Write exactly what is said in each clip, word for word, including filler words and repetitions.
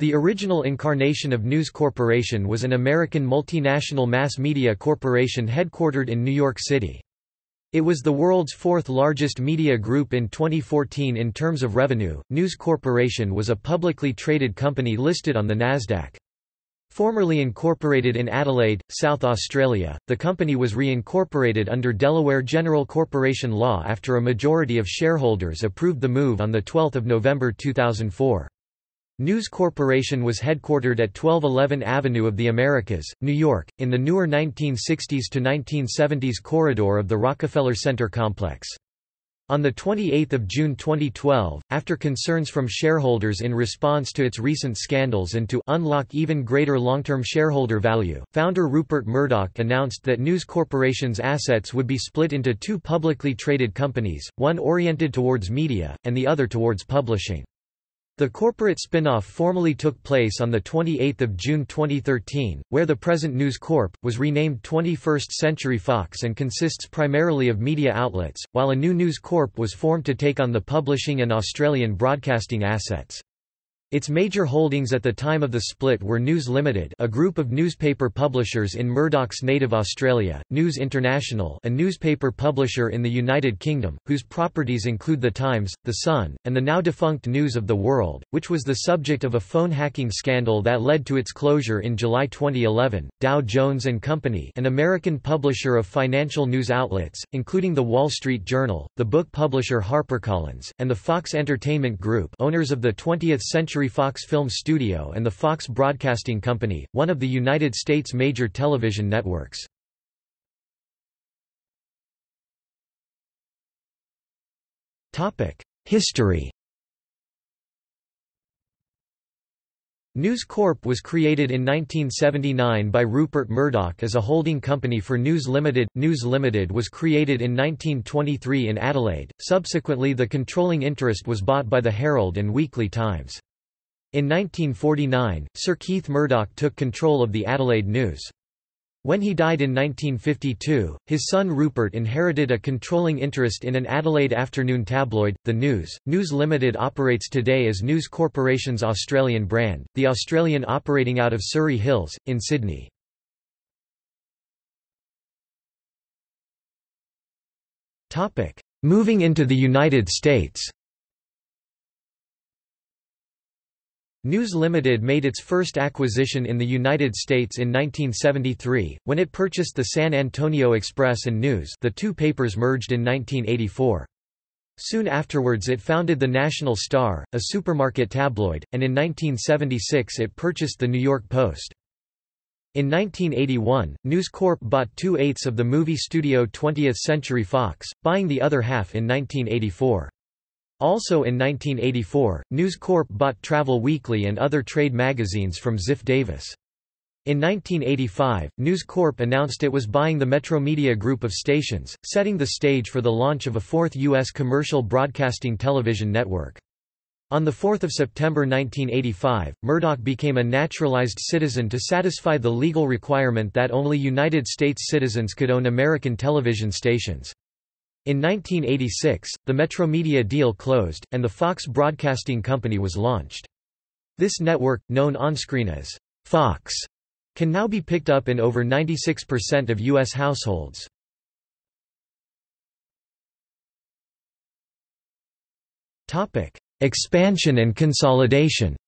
The original incarnation of News Corporation was an American multinational mass media corporation headquartered in New York City. It was the world's fourth largest media group in twenty fourteen in terms of revenue. News Corporation was a publicly traded company listed on the NASDAQ. Formerly incorporated in Adelaide, South Australia, the company was reincorporated under Delaware General Corporation Law after a majority of shareholders approved the move on the twelfth of November two thousand four. News Corporation was headquartered at twelve eleven Avenue of the Americas, New York, in the newer nineteen sixties to nineteen seventies corridor of the Rockefeller Center complex. On the twenty-eighth of June twenty twelve, after concerns from shareholders in response to its recent scandals and to unlock even greater long-term shareholder value, founder Rupert Murdoch announced that News Corporation's assets would be split into two publicly traded companies, one oriented towards media, and the other towards publishing. The corporate spin-off formally took place on the twenty-eighth of June twenty thirteen, where the present News Corp was renamed twenty-first Century Fox and consists primarily of media outlets, while a new News Corp was formed to take on the publishing and Australian broadcasting assets. Its major holdings at the time of the split were News Limited, a group of newspaper publishers in Murdoch's native Australia, News International, a newspaper publisher in the United Kingdom, whose properties include The Times, The Sun, and the now-defunct News of the World, which was the subject of a phone hacking scandal that led to its closure in July twenty eleven, Dow Jones and Company, an American publisher of financial news outlets, including The Wall Street Journal, the book publisher HarperCollins, and the Fox Entertainment Group, owners of the twentieth century Fox Film Studio and the Fox Broadcasting Company, one of the United States' major television networks. History. News Corp was created in nineteen seventy-nine by Rupert Murdoch as a holding company for News Limited. News Limited was created in nineteen twenty-three in Adelaide. Subsequently, the controlling interest was bought by the Herald and Weekly Times. In nineteen forty-nine, Sir Keith Murdoch took control of the Adelaide News. When he died in nineteen fifty-two, his son Rupert inherited a controlling interest in an Adelaide afternoon tabloid, The News. News Limited operates today as News Corporation's Australian brand, the Australian operating out of Surrey Hills, in Sydney. Moving into the United States. News Limited made its first acquisition in the United States in nineteen seventy-three, when it purchased the San Antonio Express and News. The two papers merged in nineteen eighty-four. Soon afterwards it founded the National Star, a supermarket tabloid, and in nineteen seventy-six it purchased the New York Post. In nineteen eighty-one, News Corp bought two-eighths of the movie studio twentieth Century Fox, buying the other half in nineteen eighty-four. Also in nineteen eighty-four, News Corp bought Travel Weekly and other trade magazines from Ziff Davis. In nineteen eighty-five, News Corp announced it was buying the Metromedia group of stations, setting the stage for the launch of a fourth U S commercial broadcasting television network. On the fourth of September nineteen eighty-five, Murdoch became a naturalized citizen to satisfy the legal requirement that only United States citizens could own American television stations. In nineteen eighty-six, the Metromedia deal closed, and the Fox Broadcasting Company was launched. This network, known on-screen as Fox, can now be picked up in over ninety-six percent of U S households. Expansion and consolidation.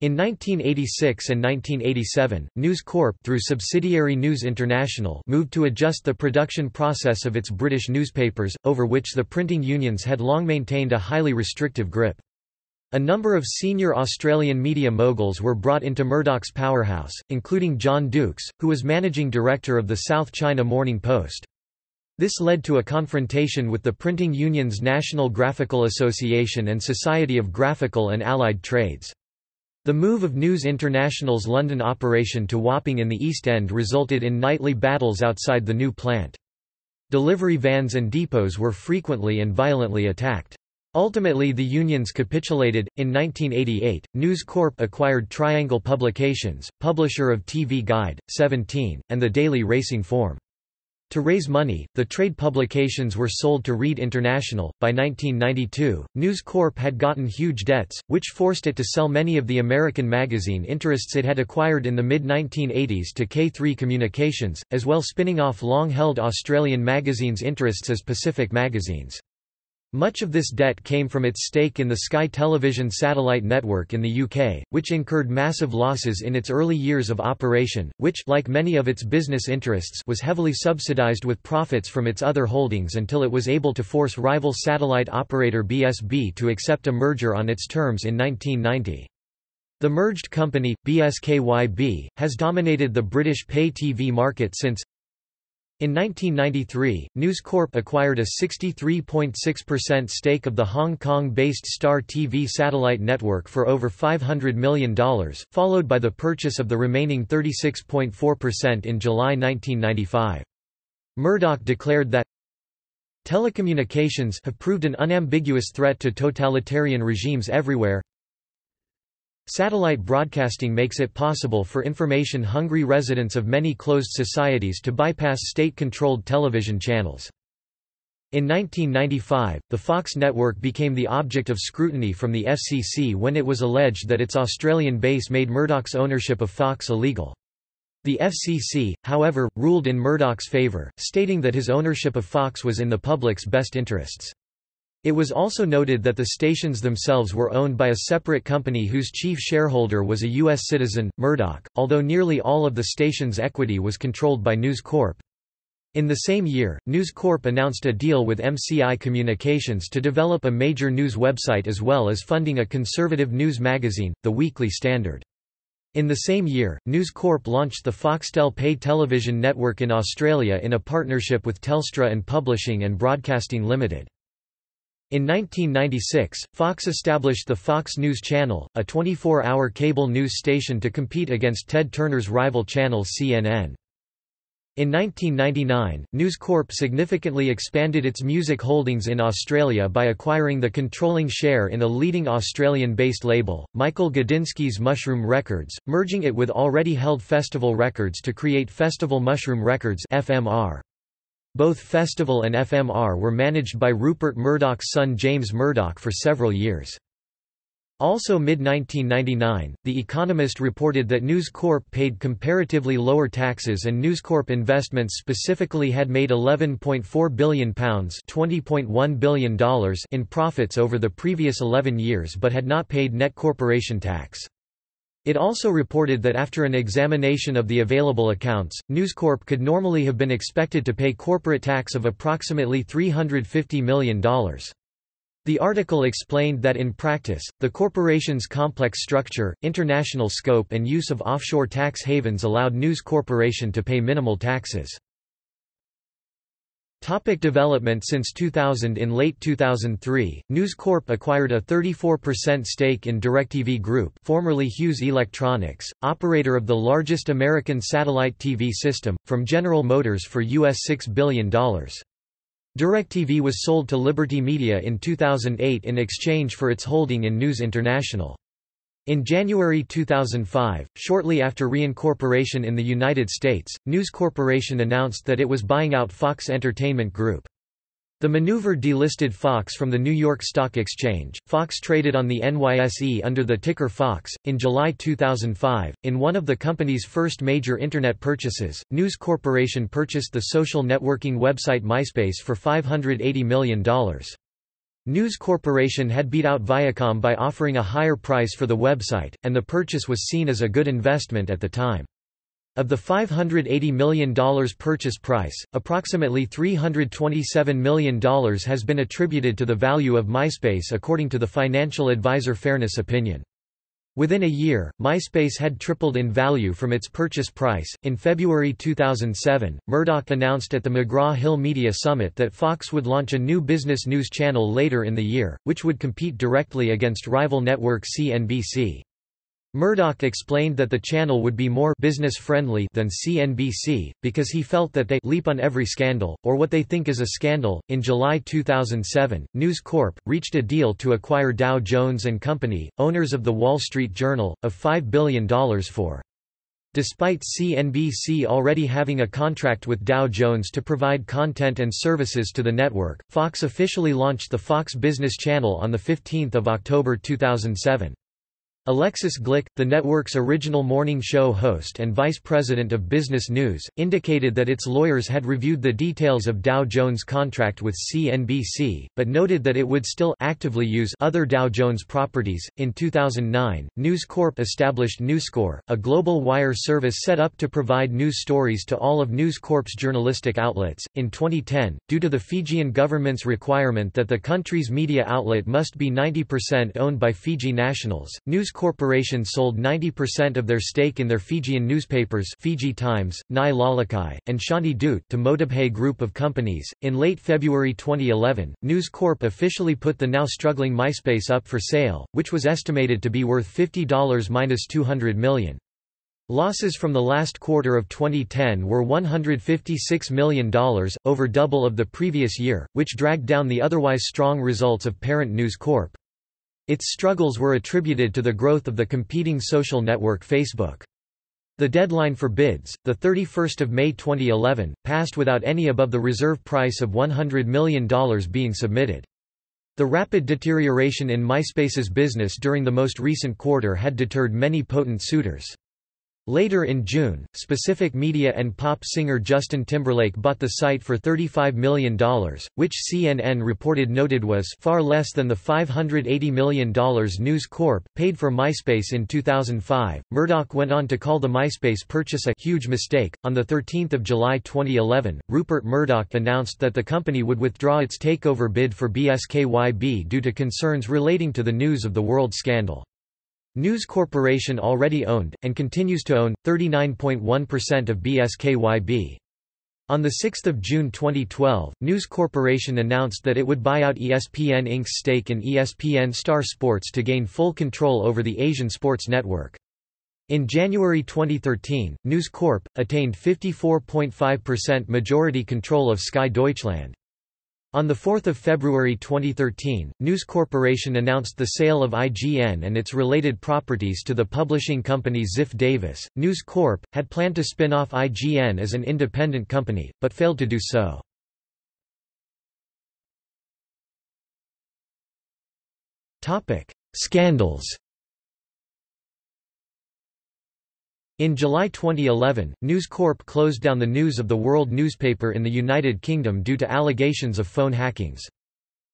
In nineteen eighty-six and nineteen eighty-seven, News Corp through subsidiary News International moved to adjust the production process of its British newspapers, over which the printing unions had long maintained a highly restrictive grip. A number of senior Australian media moguls were brought into Murdoch's powerhouse, including John Dukes, who was managing director of the South China Morning Post. This led to a confrontation with the printing union's National Graphical Association and Society of Graphical and Allied Trades. The move of News International's London operation to Wapping in the East End resulted in nightly battles outside the new plant. Delivery vans and depots were frequently and violently attacked. Ultimately, the unions capitulated. In nineteen eighty-eight, News Corp acquired Triangle Publications, publisher of T V Guide, Seventeen, and the Daily Racing Form. To raise money, the trade publications were sold to Reed International. By nineteen ninety-two, News Corp had gotten huge debts, which forced it to sell many of the American magazine interests it had acquired in the mid nineteen eighties to K three Communications, as well spinning off long-held Australian magazines interests as Pacific Magazines. Much of this debt came from its stake in the Sky Television satellite network in the U K, which incurred massive losses in its early years of operation, which, like many of its business interests, was heavily subsidised with profits from its other holdings until it was able to force rival satellite operator B S B to accept a merger on its terms in nineteen ninety. The merged company, BSkyB, has dominated the British pay T V market since. In nineteen ninety-three, News Corp acquired a sixty-three point six percent stake of the Hong Kong-based Star T V satellite network for over five hundred million dollars, followed by the purchase of the remaining thirty-six point four percent in July nineteen ninety-five. Murdoch declared that telecommunications have proved an unambiguous threat to totalitarian regimes everywhere. Satellite broadcasting makes it possible for information-hungry residents of many closed societies to bypass state-controlled television channels. In nineteen ninety-five, the Fox network became the object of scrutiny from the F C C when it was alleged that its Australian base made Murdoch's ownership of Fox illegal. The F C C, however, ruled in Murdoch's favour, stating that his ownership of Fox was in the public's best interests. It was also noted that the stations themselves were owned by a separate company whose chief shareholder was a U S citizen, Murdoch, although nearly all of the station's equity was controlled by News Corp. In the same year, News Corp announced a deal with M C I Communications to develop a major news website as well as funding a conservative news magazine, The Weekly Standard. In the same year, News Corp launched the Foxtel pay television network in Australia in a partnership with Telstra and Publishing and Broadcasting Limited. In nineteen ninety-six, Fox established the Fox News Channel, a twenty-four hour cable news station to compete against Ted Turner's rival channel C N N. In nineteen ninety-nine, News Corp significantly expanded its music holdings in Australia by acquiring the controlling share in a leading Australian-based label, Michael Gudinski's Mushroom Records, merging it with already held Festival Records to create Festival Mushroom Records F M R. Both Festival and F M R were managed by Rupert Murdoch's son James Murdoch for several years. Also mid nineteen ninety-nine, The Economist reported that News Corp paid comparatively lower taxes and News Corp investments specifically had made eleven point four billion pounds twenty point one billion dollars in profits over the previous eleven years but had not paid net corporation tax. It also reported that after an examination of the available accounts, News Corp could normally have been expected to pay corporate tax of approximately three hundred fifty million dollars. The article explained that in practice, the corporation's complex structure, international scope and use of offshore tax havens allowed News Corporation to pay minimal taxes. Topic development. Since two thousand. In late two thousand three, News Corp acquired a thirty-four percent stake in DirecTV Group, formerly Hughes Electronics, operator of the largest American satellite T V system, from General Motors for U S six billion dollars. DirecTV was sold to Liberty Media in two thousand eight in exchange for its holding in News International. In January two thousand five, shortly after reincorporation in the United States, News Corporation announced that it was buying out Fox Entertainment Group. The maneuver delisted Fox from the New York Stock Exchange. Fox traded on the N Y S E under the ticker Fox. In July two thousand five, in one of the company's first major Internet purchases, News Corporation purchased the social networking website MySpace for five hundred eighty million dollars. News Corporation had beat out Viacom by offering a higher price for the website, and the purchase was seen as a good investment at the time. Of the five hundred eighty million dollars purchase price, approximately three hundred twenty-seven million dollars has been attributed to the value of MySpace according to the financial advisor Fairness Opinion. Within a year, MySpace had tripled in value from its purchase price. In February two thousand seven, Murdoch announced at the McGraw-Hill Media Summit that Fox would launch a new business news channel later in the year, which would compete directly against rival network C N B C. Murdoch explained that the channel would be more business-friendly than C N B C, because he felt that they leap on every scandal, or what they think is a scandal. In July two thousand seven, News Corp reached a deal to acquire Dow Jones and Company, owners of The Wall Street Journal, of five billion dollars for Despite C N B C already having a contract with Dow Jones to provide content and services to the network, Fox officially launched the Fox Business Channel on the fifteenth of October two thousand seven. Alexis Glick, the network's original morning show host and vice president of business news, indicated that its lawyers had reviewed the details of Dow Jones' contract with C N B C, but noted that it would still actively use other Dow Jones properties. In two thousand nine, News Corp established NewsCorp, a global wire service set up to provide news stories to all of News Corp's journalistic outlets. In twenty ten, due to the Fijian government's requirement that the country's media outlet must be ninety percent owned by Fiji nationals, News Corporation sold ninety percent of their stake in their Fijian newspapers Fiji Times, Nai Lalakai, and Shanti to Motobhe Group of companies. In late February twenty eleven, News Corp officially put the now struggling MySpace up for sale, which was estimated to be worth fifty dollars minus two hundred million dollars. Losses from the last quarter of twenty ten were one hundred fifty-six million dollars, over double of the previous year, which dragged down the otherwise strong results of parent News Corp. Its struggles were attributed to the growth of the competing social network Facebook. The deadline for bids, the thirty-first of May twenty eleven, passed without any above the reserve price of one hundred million dollars being submitted. The rapid deterioration in MySpace's business during the most recent quarter had deterred many potent suitors. Later in June, Specific Media and pop singer Justin Timberlake bought the site for thirty-five million dollars, which C N N reported noted was far less than the five hundred eighty million dollars News Corp paid for MySpace in two thousand five. Murdoch went on to call the MySpace purchase a huge mistake. On the thirteenth of July twenty eleven, Rupert Murdoch announced that the company would withdraw its takeover bid for B S K Y B due to concerns relating to the News of the World scandal. News Corporation already owned, and continues to own, thirty-nine point one percent of B S K Y B. On the sixth of June twenty twelve, News Corporation announced that it would buy out E S P N Incorporated's stake in E S P N Star Sports to gain full control over the Asian sports network. In January twenty thirteen, News Corp attained fifty-four point five percent majority control of Sky Deutschland. On the fourth of February twenty thirteen, News Corporation announced the sale of I G N and its related properties to the publishing company Ziff Davis. News Corp had planned to spin off I G N as an independent company, but failed to do so. Topic: Scandals. In July twenty eleven, News Corp closed down the News of the World newspaper in the United Kingdom due to allegations of phone hackings.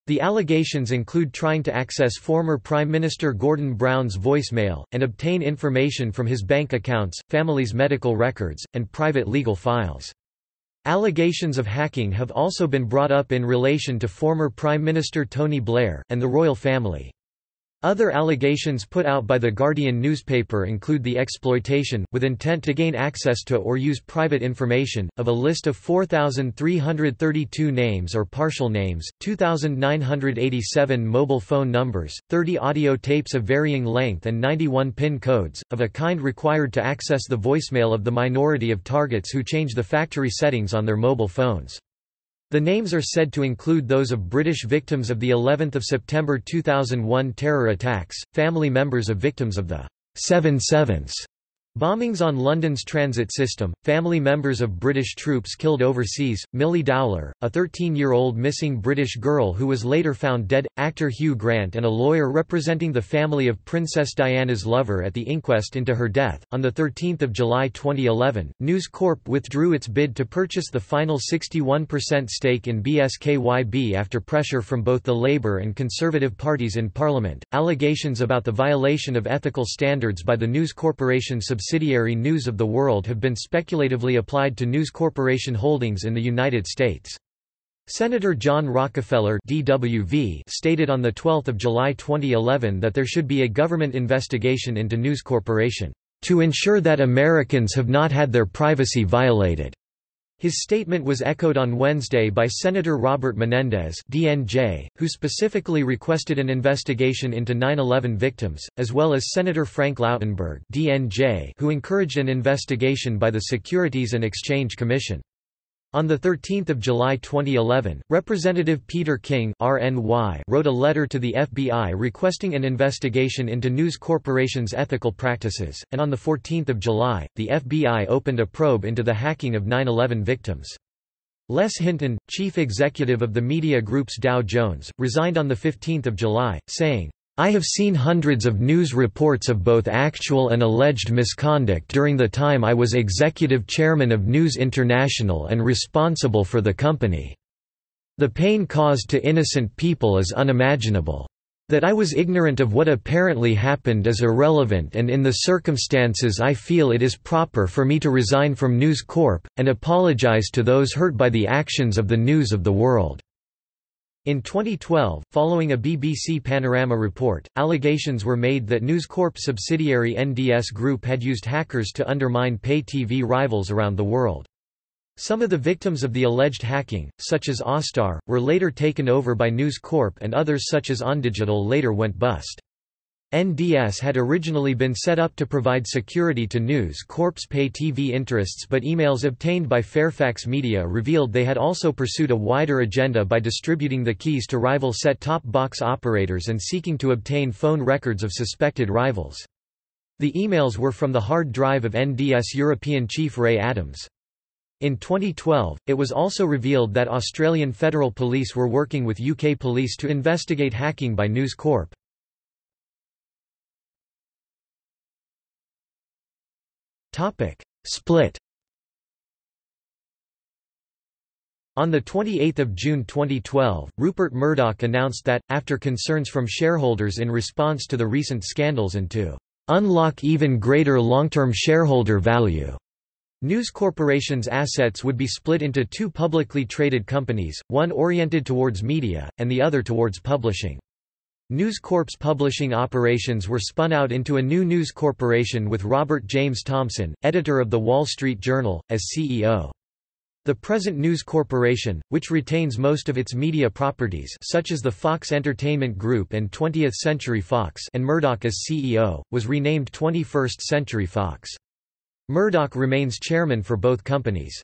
The allegations include trying to access former Prime Minister Gordon Brown's voicemail, and obtain information from his bank accounts, family's medical records, and private legal files. Allegations of hacking have also been brought up in relation to former Prime Minister Tony Blair, and the royal family. Other allegations put out by The Guardian newspaper include the exploitation, with intent to gain access to or use private information, of a list of four thousand three hundred thirty-two names or partial names, two thousand nine hundred eighty-seven mobile phone numbers, thirty audio tapes of varying length and ninety-one PIN codes, of a kind required to access the voicemail of the minority of targets who change the factory settings on their mobile phones. The names are said to include those of British victims of the eleventh of September two thousand one terror attacks, family members of victims of the seven sevenths bombings on London's transit system, family members of British troops killed overseas, Millie Dowler, a thirteen-year-old missing British girl who was later found dead, actor Hugh Grant and a lawyer representing the family of Princess Diana's lover at the inquest into her death. On the thirteenth of July twenty eleven, News Corp withdrew its bid to purchase the final sixty-one percent stake in B S K Y B after pressure from both the Labour and Conservative parties in Parliament. Allegations about the violation of ethical standards by the News Corporation subsidiary News of the World have been speculatively applied to News Corporation holdings in the United States. Senator John Rockefeller D W V stated on the twelfth of July twenty eleven that there should be a government investigation into News Corporation, "to ensure that Americans have not had their privacy violated." His statement was echoed on Wednesday by Senator Robert Menendez D N J, who specifically requested an investigation into nine eleven victims, as well as Senator Frank Lautenberg D N J, who encouraged an investigation by the Securities and Exchange Commission. On thirteenth of July twenty eleven, Representative Peter King R N Y wrote a letter to the F B I requesting an investigation into News Corporation's ethical practices, and on fourteenth of July, the F B I opened a probe into the hacking of nine eleven victims. Les Hinton, chief executive of the media group's Dow Jones, resigned on fifteenth of July, saying, "I have seen hundreds of news reports of both actual and alleged misconduct during the time I was executive chairman of News International and responsible for the company. The pain caused to innocent people is unimaginable. That I was ignorant of what apparently happened is irrelevant, and in the circumstances I feel it is proper for me to resign from News Corp, and apologize to those hurt by the actions of the News of the World." In twenty twelve, following a B B C Panorama report, allegations were made that News Corp subsidiary N D S Group had used hackers to undermine pay T V rivals around the world. Some of the victims of the alleged hacking, such as Austar, were later taken over by News Corp, and others such as OnDigital later went bust. N D S had originally been set up to provide security to News Corp's pay T V interests, but emails obtained by Fairfax Media revealed they had also pursued a wider agenda by distributing the keys to rival set-top box operators and seeking to obtain phone records of suspected rivals. The emails were from the hard drive of N D S European chief Ray Adams. In twenty twelve, it was also revealed that Australian Federal Police were working with U K police to investigate hacking by News Corp. Split. On twenty-eighth of June twenty twelve, Rupert Murdoch announced that, after concerns from shareholders in response to the recent scandals and to "unlock even greater long-term shareholder value," News Corporation's assets would be split into two publicly traded companies, one oriented towards media, and the other towards publishing. News Corp's publishing operations were spun out into a new News Corporation with Robert James Thompson, editor of The Wall Street Journal, as C E O. The present News Corporation, which retains most of its media properties such as the Fox Entertainment Group and twentieth century fox and Murdoch as C E O, was renamed twenty-first century fox. Murdoch remains chairman for both companies.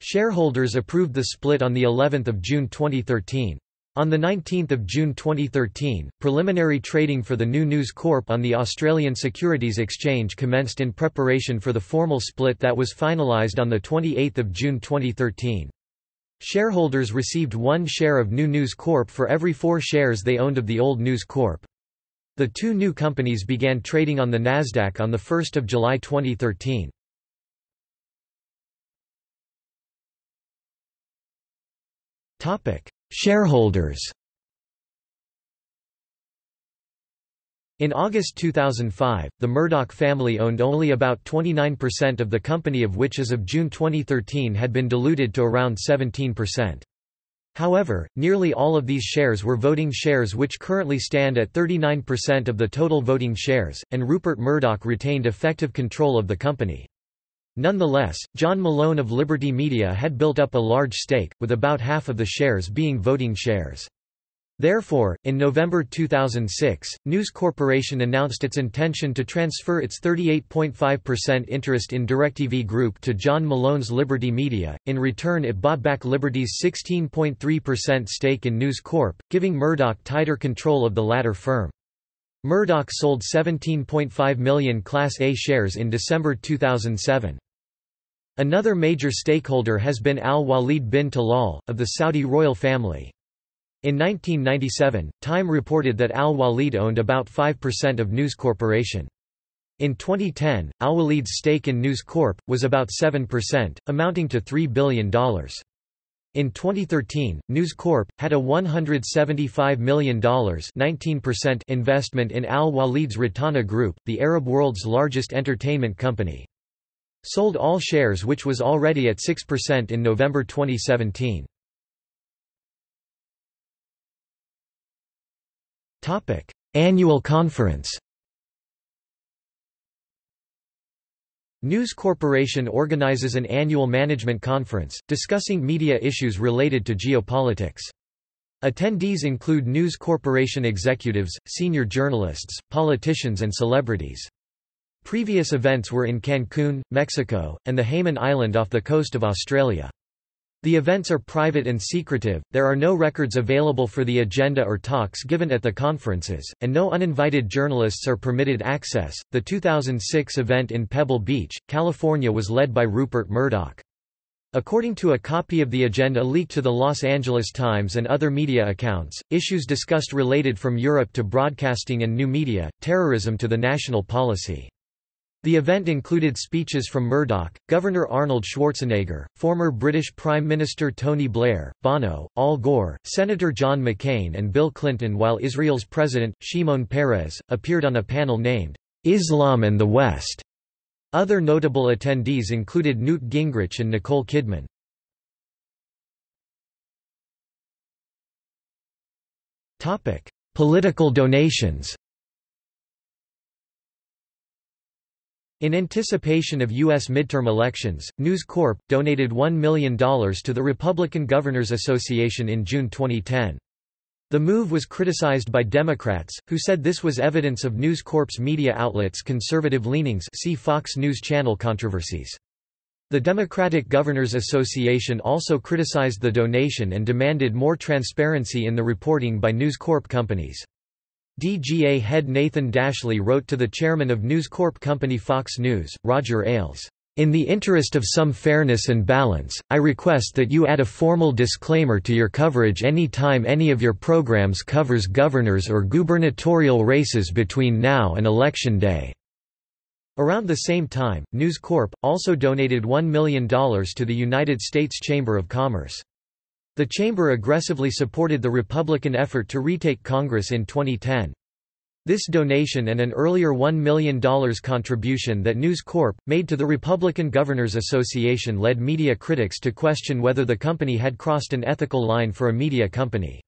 Shareholders approved the split on the eleventh of June twenty thirteen. On nineteenth of June twenty thirteen, preliminary trading for the new News Corp on the Australian Securities Exchange commenced in preparation for the formal split that was finalised on twenty-eighth of June twenty thirteen. Shareholders received one share of new News Corp for every four shares they owned of the old News Corp. The two new companies began trading on the NASDAQ on first of July twenty thirteen. Shareholders. In August two thousand five, the Murdoch family owned only about twenty-nine percent of the company, of which as of June twenty thirteen had been diluted to around seventeen percent. However, nearly all of these shares were voting shares, which currently stand at thirty-nine percent of the total voting shares, and Rupert Murdoch retained effective control of the company. Nonetheless, John Malone of Liberty Media had built up a large stake, with about half of the shares being voting shares. Therefore, in November two thousand six, News Corporation announced its intention to transfer its thirty-eight point five percent interest in DirecTV Group to John Malone's Liberty Media. In return, it bought back Liberty's sixteen point three percent stake in News Corp, giving Murdoch tighter control of the latter firm. Murdoch sold seventeen point five million Class A shares in December two thousand seven. Another major stakeholder has been Al-Walid bin Talal, of the Saudi royal family. In nineteen ninety-seven, Time reported that Al-Walid owned about five percent of News Corporation. In twenty ten, Al-Walid's stake in News Corp was about seven percent, amounting to three billion dollars. In twenty thirteen, News Corp had a one hundred seventy-five million dollars nineteen percent investment in Al-Walid's Ratana Group, the Arab world's largest entertainment company. Sold all shares, which was already at six percent, in November twenty seventeen. Topic: Annual Conference. News Corporation organizes an annual management conference, discussing media issues related to geopolitics. Attendees include News Corporation executives, senior journalists, politicians and celebrities. Previous events were in Cancun, Mexico, and the Hayman Island off the coast of Australia. The events are private and secretive, there are no records available for the agenda or talks given at the conferences, and no uninvited journalists are permitted access. The two thousand six event in Pebble Beach, California was led by Rupert Murdoch. According to a copy of the agenda leaked to the Los Angeles Times and other media accounts, issues discussed related from Europe to broadcasting and new media, terrorism to the national policy. The event included speeches from Murdoch, Governor Arnold Schwarzenegger, former British Prime Minister Tony Blair, Bono, Al Gore, Senator John McCain and Bill Clinton, while Israel's president, Shimon Peres, appeared on a panel named, "Islam and the West." Other notable attendees included Newt Gingrich and Nicole Kidman. Topic: Political donations. In anticipation of U S midterm elections, News Corp donated one million dollars to the Republican Governors Association in June twenty ten. The move was criticized by Democrats, who said this was evidence of News Corp's media outlets' conservative leanings. See Fox News Channel controversies. The Democratic Governors Association also criticized the donation and demanded more transparency in the reporting by News Corp companies. D G A head Nathan Dashley wrote to the chairman of News Corp company Fox News, Roger Ailes, "In the interest of some fairness and balance, I request that you add a formal disclaimer to your coverage any time any of your programs covers governors or gubernatorial races between now and Election Day." Around the same time, News Corp also donated one million dollars to the United States Chamber of Commerce. The chamber aggressively supported the Republican effort to retake Congress in twenty ten. This donation and an earlier one million dollars contribution that News Corp made to the Republican Governors Association led media critics to question whether the company had crossed an ethical line for a media company.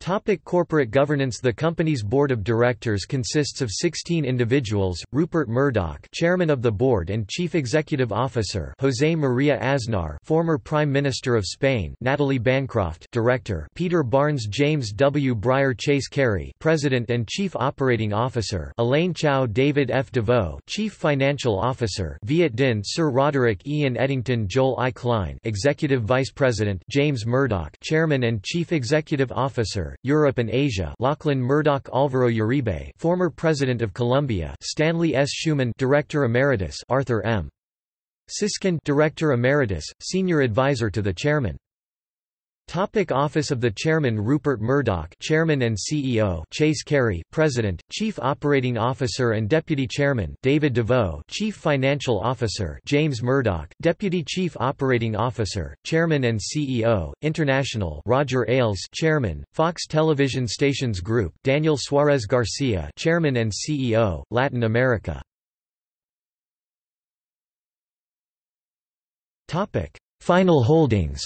Topic: Corporate governance. The company's board of directors consists of sixteen individuals: Rupert Murdoch, chairman of the board and chief executive officer; Jose Maria Aznar, former Prime Minister of Spain; Natalie Bancroft, director; Peter Barnes; James W. Breyer; Chase Carey, president and chief operating officer; Elaine Chao; David F. DeVoe, chief financial officer; Viet Dinh; Sir Roderick Ian Eddington; Joel I. Klein, executive vice president; James Murdoch, chairman and chief executive officer, Europe and Asia; Lachlan Murdoch; Alvaro Uribe, former president of Colombia; Stanley S. Schuman, director emeritus; Arthur M. Siskin, director emeritus, senior advisor to the chairman. Topic: Office of the Chairman. Rupert Murdoch, chairman and C E O; Chase Carey, president, chief operating officer and deputy chairman; David DeVoe, chief financial officer; James Murdoch, deputy chief operating officer, chairman and C E O, International; Roger Ailes, chairman, Fox Television Stations Group; Daniel Suarez Garcia, chairman and C E O, Latin America. Topic: Final holdings.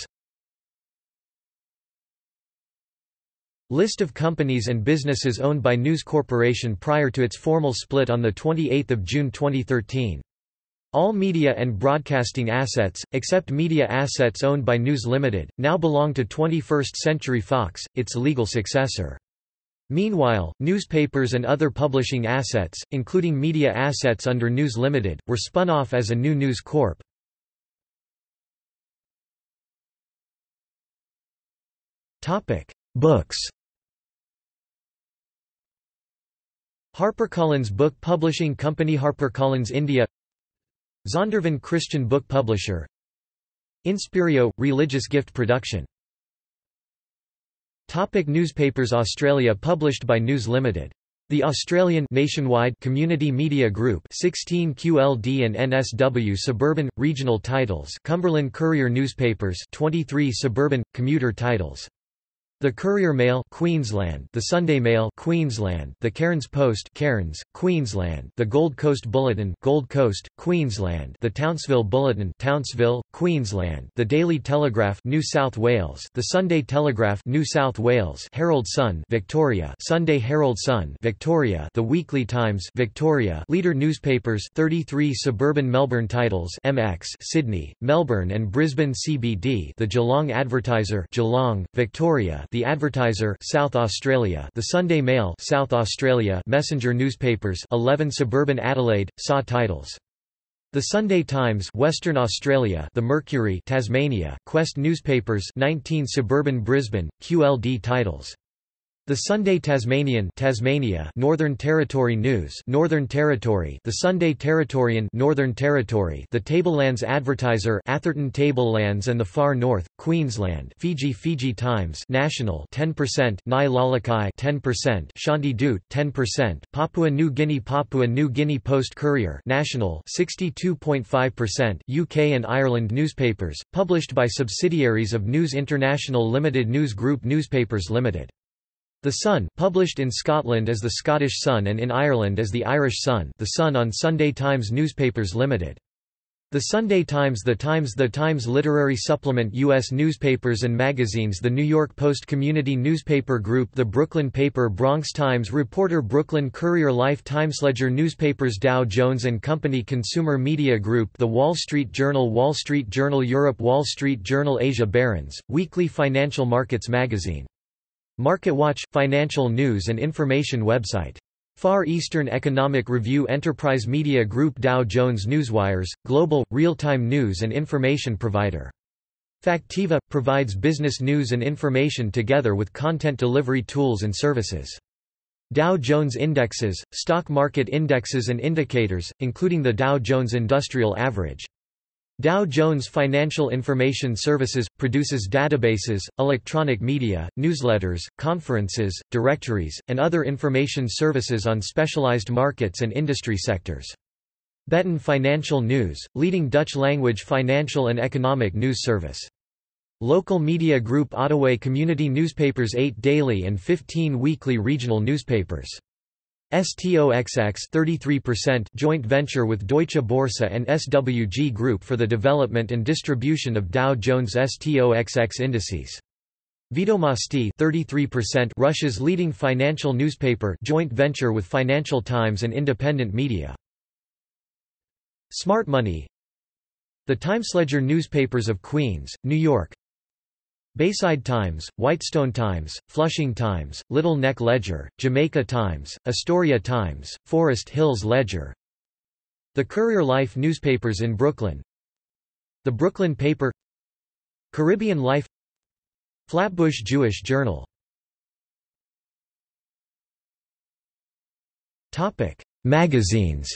List of companies and businesses owned by News Corporation prior to its formal split on the twenty-eighth of June twenty thirteen. All media and broadcasting assets, except media assets owned by News Limited, now belong to twenty-first Century Fox, its legal successor. Meanwhile, newspapers and other publishing assets, including media assets under News Limited, were spun off as a new News Corp. Books. HarperCollins Book Publishing Company, HarperCollins India; Zondervan Christian Book Publisher; Inspirio – Religious Gift Production. Topic: Newspapers. Australia, published by News Limited. The Australian Nationwide Community Media Group, sixteen Q L D and N S W Suburban, Regional Titles; Cumberland Courier Newspapers, twenty-three Suburban, Commuter Titles; The Courier Mail, Queensland; The Sunday Mail, Queensland; The Cairns Post, Cairns, Queensland; The Gold Coast Bulletin, Gold Coast, Queensland; The Townsville Bulletin, Townsville, Queensland; The Daily Telegraph, New South Wales; The Sunday Telegraph, New South Wales; Herald Sun, Victoria; Sunday Herald Sun, Victoria; The Weekly Times, Victoria; Leader Newspapers, thirty-three Suburban, Melbourne Titles; M X, Sydney, Melbourne and Brisbane C B D; The Geelong Advertiser, Geelong, Victoria; The Advertiser, South Australia; The Sunday Mail, South Australia; Messenger Newspapers, eleven Suburban, Adelaide, S A titles. The Sunday Times, Western Australia, The Mercury, Tasmania, Quest Newspapers, nineteen Suburban Brisbane, Q L D titles. The Sunday Tasmanian, Tasmania, Northern Territory News, Northern Territory, The Sunday Territorian, Northern Territory, The Tablelands Advertiser, Atherton Tablelands and the Far North, Queensland, Fiji Fiji Times, National, ten percent, Nai Lalakai, ten percent, Shanti Doot, ten percent, Papua New Guinea, Papua New Guinea Post Courier, National, sixty-two point five percent, U K and Ireland newspapers, published by subsidiaries of News International Limited, News Group Newspapers Limited. The Sun, published in Scotland as the Scottish Sun and in Ireland as the Irish Sun, The Sun on Sunday Times Newspapers Limited. The Sunday Times, The Times, The Times Literary Supplement, U S newspapers and magazines, The New York Post Community Newspaper Group, The Brooklyn Paper, Bronx Times Reporter, Brooklyn Courier, Life, Timesledger Newspapers, Dow Jones and Company Consumer Media Group, The Wall Street Journal, Wall Street Journal Europe, Wall Street Journal Asia, Barron's, Weekly Financial Markets Magazine. MarketWatch – financial news and information website. Far Eastern Economic Review, Enterprise Media Group, Dow Jones Newswires, global, real-time news and information provider. Factiva – provides business news and information together with content delivery tools and services. Dow Jones Indexes – stock market indexes and indicators, including the Dow Jones Industrial Average. Dow Jones Financial Information Services – produces databases, electronic media, newsletters, conferences, directories, and other information services on specialized markets and industry sectors. Beton Financial News – leading Dutch-language financial and economic news service. Local Media Group, Ottawa Community Newspapers, eight daily and fifteen weekly regional newspapers. S T O X X, thirty-three percent, joint venture with Deutsche Börse and S W G Group for the development and distribution of Dow Jones S T O X X indices. Vedomosti, thirty-three percent, Russia's leading financial newspaper, joint venture with Financial Times and Independent Media. Smart Money. The Timesledger newspapers of Queens, New York. Bayside Times, Whitestone Times, Flushing Times, Little Neck Ledger, Jamaica Times, Astoria Times, Forest Hills Ledger. The Courier, Life newspapers in Brooklyn. The Brooklyn Paper, Caribbean Life, Flatbush Jewish Journal. Topic: Magazines.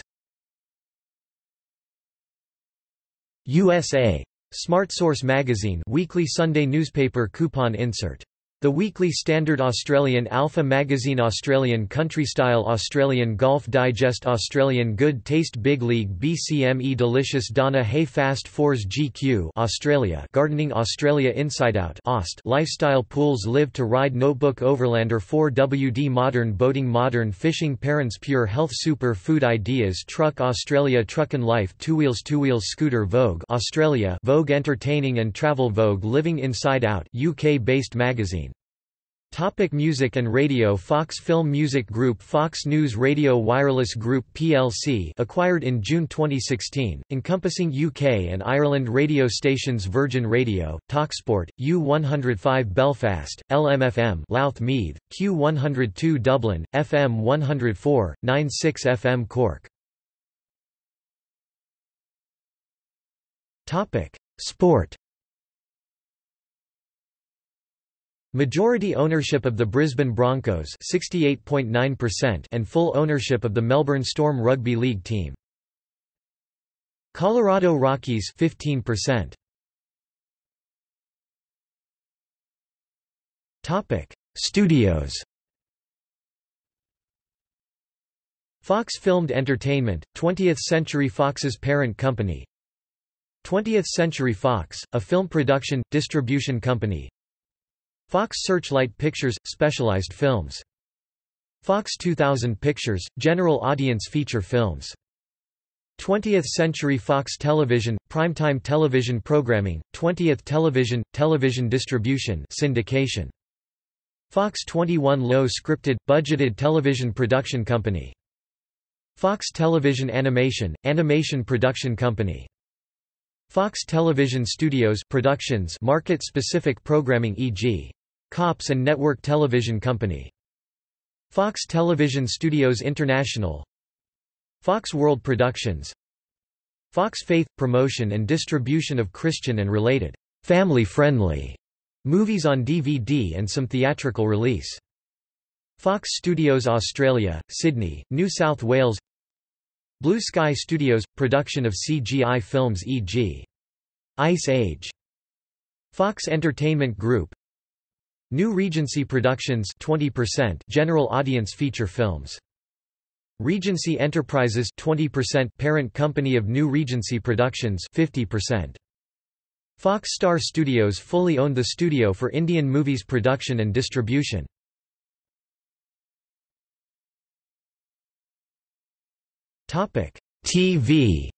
U S A Smart Source Magazine, weekly Sunday newspaper coupon insert. The Weekly Standard, Australian Alpha Magazine, Australian Country Style, Australian Golf Digest, Australian Good Taste, Big League, B C M E, Delicious, Donna Hay, Fast Fours, G Q, Australia Gardening, Australia Inside Out, Aust Lifestyle, Pools, Live to Ride, Notebook, Overlander, four W D, Modern Boating, Modern Fishing, Parents, Pure Health, Super Food Ideas, Truck Australia, Truck and Life, Two Wheels, Two Wheels Scooter, Vogue Australia, Vogue Entertaining and Travel, Vogue Living, Inside Out, U K-based magazine. Topic: Music and radio. Fox Film Music Group, Fox News Radio Wireless Group P L C, acquired in June twenty sixteen, encompassing U K and Ireland radio stations Virgin Radio, TalkSport, U one oh five Belfast, L M F M Louthmeath, Q one oh two Dublin, F M one oh four, ninety-six F M Cork. Topic: Sport. Majority ownership of the Brisbane Broncos, sixty-eight point nine percent, and full ownership of the Melbourne Storm rugby league team. Colorado Rockies, fifteen percent. Topic: Studios. Fox Filmed Entertainment, twentieth Century Fox's parent company. twentieth Century Fox, a film production distribution company. Fox Searchlight Pictures – specialized films. Fox two thousand Pictures – general audience feature films. twentieth Century Fox Television – primetime television programming, twentieth Television – television distribution syndication. Fox twenty-one low-scripted, budgeted television production company. Fox Television Animation – animation production company. Fox Television Studios Productions – market-specific programming, for example Cops and Network Television Company. Fox Television Studios International. Fox World Productions. Fox faith, promotion and distribution of Christian and related family-friendly movies on D V D and some theatrical release. Fox Studios Australia, Sydney, New South Wales. Blue Sky Studios – production of C G I films for example. Ice Age. Fox Entertainment Group. New Regency Productions twenty percent general audience feature films. Regency Enterprises twenty percent parent company of New Regency Productions fifty percent. Fox Star Studios fully owned the studio for Indian movies production and distribution. Topic: T V.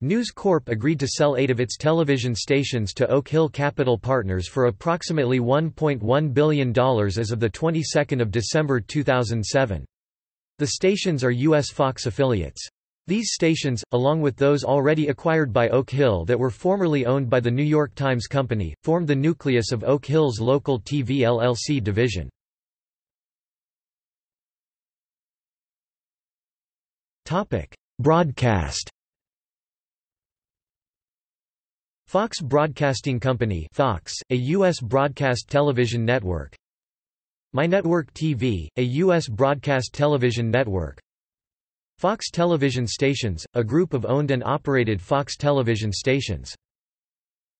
News Corp agreed to sell eight of its television stations to Oak Hill Capital Partners for approximately one point one billion dollars as of the twenty-second of December two thousand seven. The stations are U S Fox affiliates. These stations, along with those already acquired by Oak Hill that were formerly owned by the New York Times Company, formed the nucleus of Oak Hill's Local T V L L C division. Topic: Broadcast. Fox Broadcasting Company, Fox, a U S broadcast television network. MyNetwork T V, a U S broadcast television network. Fox Television Stations, a group of owned and operated Fox television stations.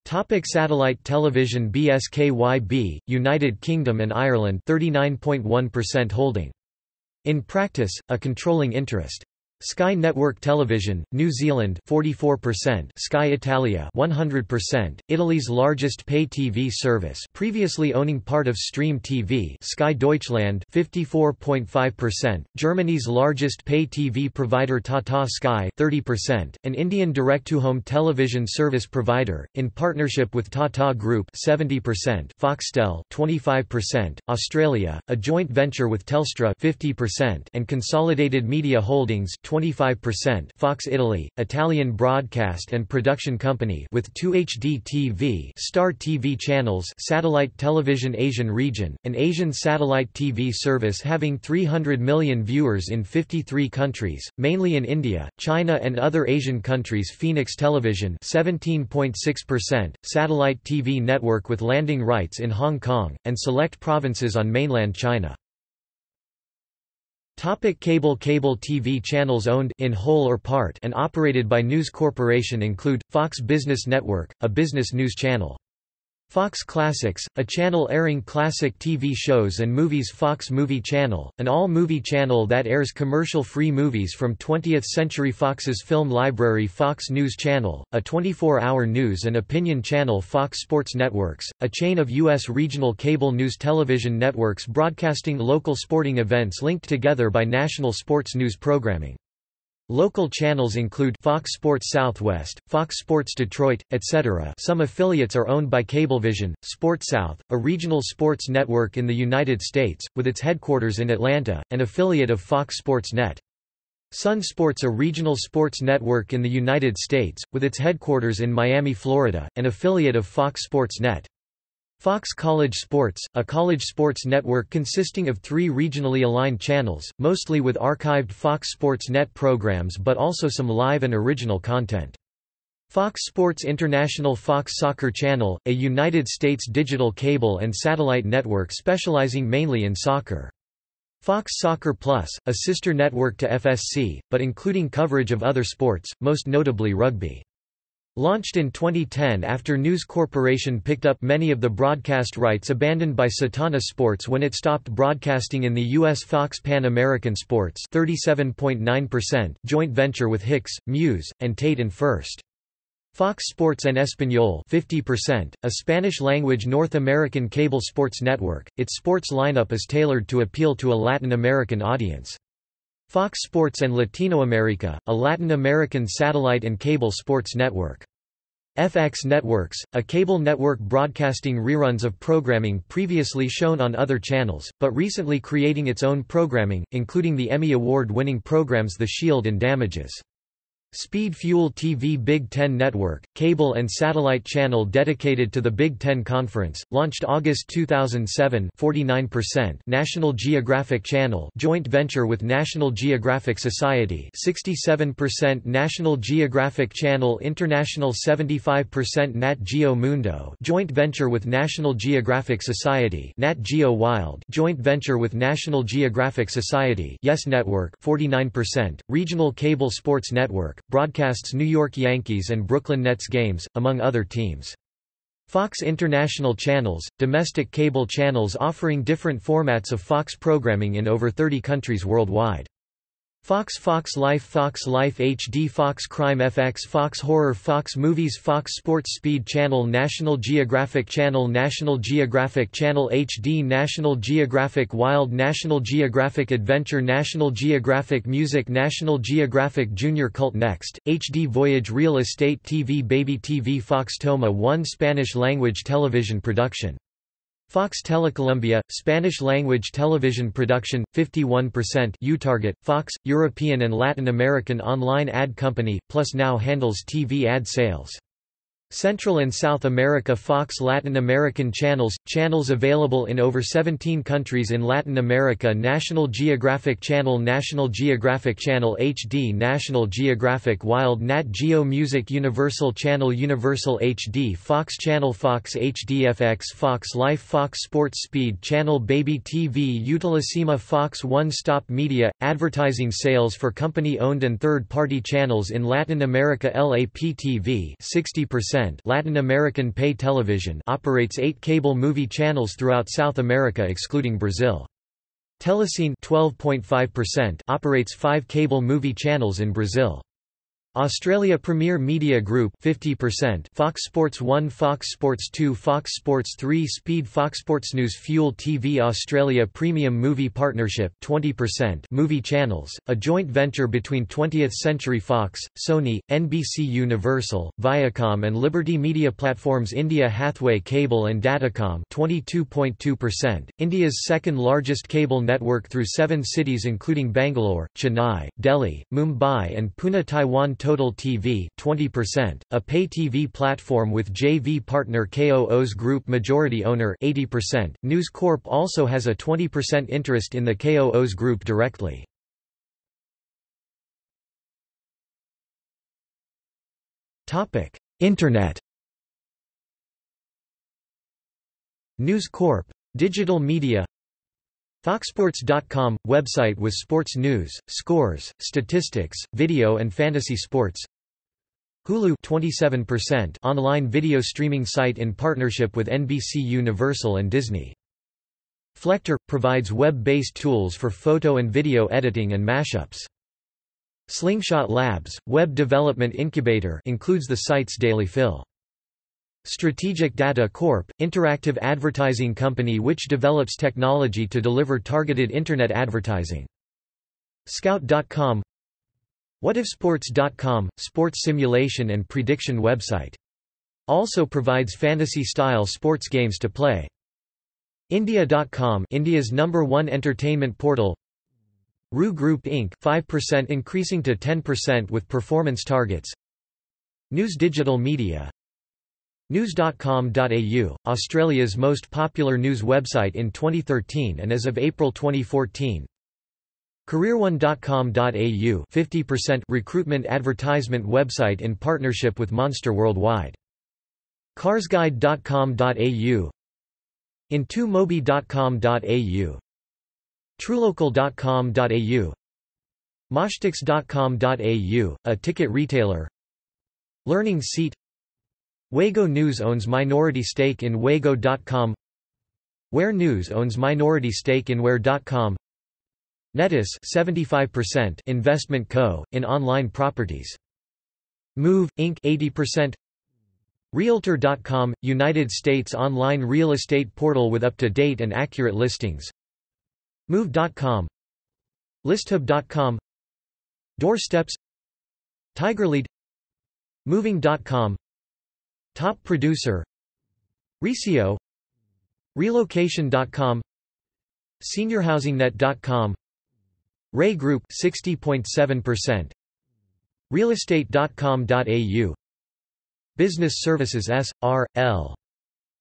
Topic: Satellite television. B S K Y B, United Kingdom and Ireland, thirty-nine point one percent holding. In practice, a controlling interest. Sky Network Television, New Zealand, forty-four percent, Sky Italia, one hundred percent, Italy's largest pay T V service, previously owning part of Stream T V, Sky Deutschland, fifty-four point five percent, Germany's largest pay T V provider Tata Sky, thirty percent, an Indian direct-to-home television service provider in partnership with Tata Group, seventy percent, Foxtel, twenty-five percent, Australia, a joint venture with Telstra, fifty percent, and Consolidated Media Holdings, twenty-five percent, Fox Italy, Italian broadcast and production company with two H D T V, Star T V channels, Satellite Television Asian Region, an Asian satellite T V service having three hundred million viewers in fifty-three countries, mainly in India, China and other Asian countries. Phoenix Television, seventeen point six percent, satellite T V network with landing rights in Hong Kong and select provinces on mainland China. Topic: Cable. Cable T V channels owned in whole or part and operated by News Corporation include Fox Business Network, a business news channel; Fox Classics, a channel airing classic T V shows and movies; Fox Movie Channel, an all-movie channel that airs commercial-free movies from twentieth Century Fox's film library; Fox News Channel, a twenty-four hour news and opinion channel; Fox Sports Networks, a chain of U S regional cable news television networks broadcasting local sporting events linked together by national sports news programming. Local channels include Fox Sports Southwest, Fox Sports Detroit, et cetera. Some affiliates are owned by Cablevision. SportSouth, a regional sports network in the United States, with its headquarters in Atlanta, an affiliate of Fox Sports Net. Sun Sports, a regional sports network in the United States, with its headquarters in Miami, Florida, an affiliate of Fox Sports Net. Fox College Sports, a college sports network consisting of three regionally aligned channels, mostly with archived Fox Sports Net programs but also some live and original content. Fox Sports International, Fox Soccer Channel, a United States digital cable and satellite network specializing mainly in soccer. Fox Soccer Plus, a sister network to F S C, but including coverage of other sports, most notably rugby. Launched in twenty ten after News Corporation picked up many of the broadcast rights abandoned by Satana Sports when it stopped broadcasting in the U S Fox Pan American Sports, thirty-seven point nine percent, joint venture with Hicks, Muse, and Tate and First. Fox Sports en Español, fifty percent, a Spanish-language North American cable sports network. Its sports lineup is tailored to appeal to a Latin American audience. Fox Sports and Latino America, a Latin American satellite and cable sports network. F X Networks, a cable network broadcasting reruns of programming previously shown on other channels, but recently creating its own programming, including the Emmy Award-winning programs The Shield and Damages. Speed Fuel T V Big Ten Network, cable and satellite channel dedicated to the Big Ten Conference, launched August two thousand seven. forty-nine percent. National Geographic Channel, joint venture with National Geographic Society, sixty-seven percent. National Geographic Channel International, seventy-five percent. Nat Geo Mundo, joint venture with National Geographic Society. Nat Geo Wild, joint venture with National Geographic Society. Yes Network, forty-nine percent. Regional Cable Sports Network, broadcasts New York Yankees and Brooklyn Nets games, among other teams. Fox International Channels, domestic cable channels offering different formats of Fox programming in over thirty countries worldwide. Fox, Fox Life, Fox Life H D, Fox Crime F X, Fox Horror, Fox Movies, Fox Sports, Speed Channel, National Geographic Channel, National Geographic Channel H D, National Geographic Wild, National Geographic Adventure, National Geographic Music, National Geographic Junior, Cult Next, H D Voyage, Real Estate T V, Baby T V, Fox Toma one, Spanish language television production. Fox Telecolombia, Spanish language television production, fifty-one percent. UTarget, Fox, European and Latin American online ad company, plus now handles T V ad sales. Central and South America, Fox Latin American Channels, channels available in over seventeen countries in Latin America. National Geographic Channel, National Geographic Channel H D, National Geographic Wild, Nat Geo Music, Universal Channel, Universal H D, Fox Channel, Fox H D F X, Fox Life, Fox Sports, Speed Channel, Baby T V, Utilissima, Fox One Stop Media, advertising sales for company-owned and third-party channels in Latin America. L A P T V, sixty percent. Latin American pay television, operates eight cable movie channels throughout South America excluding Brazil. Telecine, twelve point five percent, operates five cable movie channels in Brazil. Australia Premier Media Group, fifty percent, Fox Sports one, Fox Sports two, Fox Sports three, Speed, Fox Sports News. Fuel T V Australia Premium Movie Partnership, twenty percent, movie channels, a joint venture between twentieth Century Fox, Sony, N B C Universal, Viacom and Liberty Media Platforms. India Hathway Cable and Datacom, twenty-two point two percent, India's second largest cable network through seven cities including Bangalore, Chennai, Delhi, Mumbai and Pune. Taiwan Total T V, twenty percent, a pay T V platform with J V partner K O O's Group majority owner, eighty percent. News Corp also has a twenty percent interest in the K O O's Group directly. Topic: Internet. News Corp, digital media. Foxsports dot com – website with sports news, scores, statistics, video and fantasy sports. Hulu, twenty-seven percent, online video streaming site in partnership with N B C Universal and Disney. Flector – provides web-based tools for photo and video editing and mashups. Slingshot Labs – web development incubator, includes the site's Daily Fill. Strategic Data Corp, interactive advertising company which develops technology to deliver targeted internet advertising. Scout dot com, What If Sports dot com, sports simulation and prediction website. Also provides fantasy-style sports games to play. India dot com, India's number one entertainment portal. Roo Group Incorporated, five percent increasing to ten percent with performance targets. News Digital Media. News dot com dot A U, Australia's most popular news website in twenty thirteen and as of April twenty fourteen. Career one dot com dot A U, fifty percent recruitment advertisement website in partnership with Monster Worldwide. Carsguide dot com dot A U, Intumobi dot com dot A U, Trulocal dot com dot A U, Moshtix dot com dot A U, a ticket retailer. Learning Seat. Wago News owns minority stake in Wago dot com. Where News owns minority stake in Where dot com. Netis, seventy-five percent, investment co. in online properties. Move Incorporated, eighty percent. Realtor dot com, United States online real estate portal with up-to-date and accurate listings. Move dot com, Listhub dot com, Doorsteps, Tigerlead, Moving dot com, Top Producer, Recio, Relocation dot com, Senior Housing Net dot com, Ray Group, sixty point seven percent, realestate dot com dot A U Business Services S R L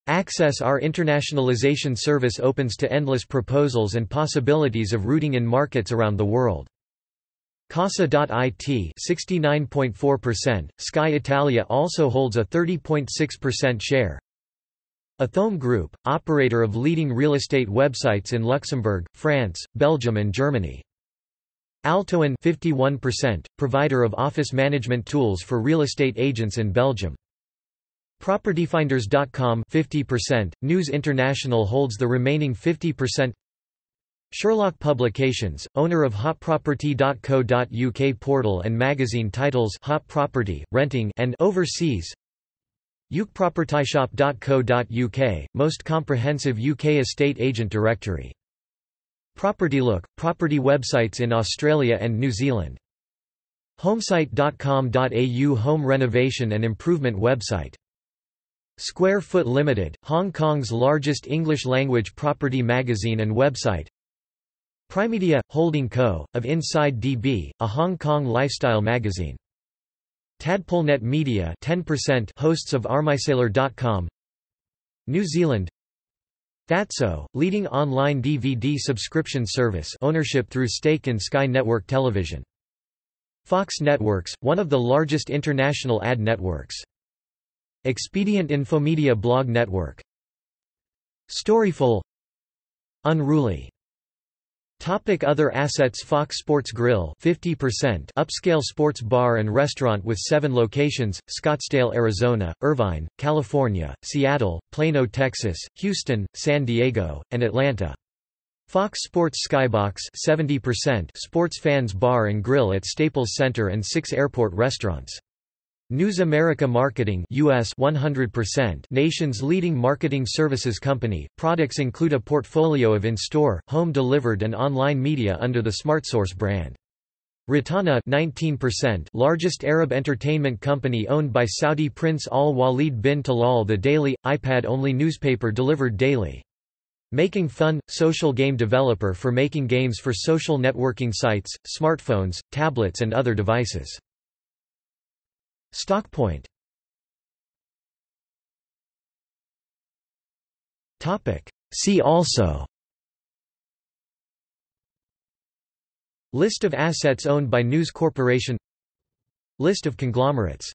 Access. Our internationalization service opens to endless proposals and possibilities of rooting in markets around the world. Casa dot I T sixty-nine point four percent, Sky Italia also holds a thirty point six percent share. Athome Group, operator of leading real estate websites in Luxembourg, France, Belgium and Germany. Altoin fifty-one percent, provider of office management tools for real estate agents in Belgium. Propertyfinders dot com fifty percent, News International holds the remaining fifty percent. Sherlock Publications, owner of hot property dot co dot U K portal and magazine titles Hot Property, Renting and Overseas. U K propertyshop dot co dot U K, most comprehensive U K estate agent directory. PropertyLook, property websites in Australia and New Zealand. Homesite dot com dot A U, home renovation and improvement website. Square Foot Limited, Hong Kong's largest English-language property magazine and website. Primedia, holding co. of Inside D B, a Hong Kong lifestyle magazine. Tadpolenet Media ten percent, hosts of armisailor dot com. New Zealand Fatso, leading online D V D subscription service, ownership through stake in Sky Network Television. Fox Networks, one of the largest international ad networks. Expedient Infomedia blog network. Storyful. Unruly. Topic: other assets. Fox Sports Grill fifty percent, upscale sports bar and restaurant with seven locations, Scottsdale, Arizona, Irvine, California, Seattle, Plano, Texas, Houston, San Diego, and Atlanta. Fox Sports Skybox seventy percent, sports fans bar and grill at Staples Center and six airport restaurants. News America Marketing U S one hundred percent, nation's leading marketing services company. Products include a portfolio of in-store, home-delivered and online media under the SmartSource brand. Ratana nineteen percent, largest Arab entertainment company owned by Saudi Prince Al-Walid bin Talal. The Daily, iPad-only newspaper delivered daily. Making Fun, social game developer for making games for social networking sites, smartphones, tablets and other devices. StockPoint. Topic. See also: List of assets owned by News Corporation, List of conglomerates.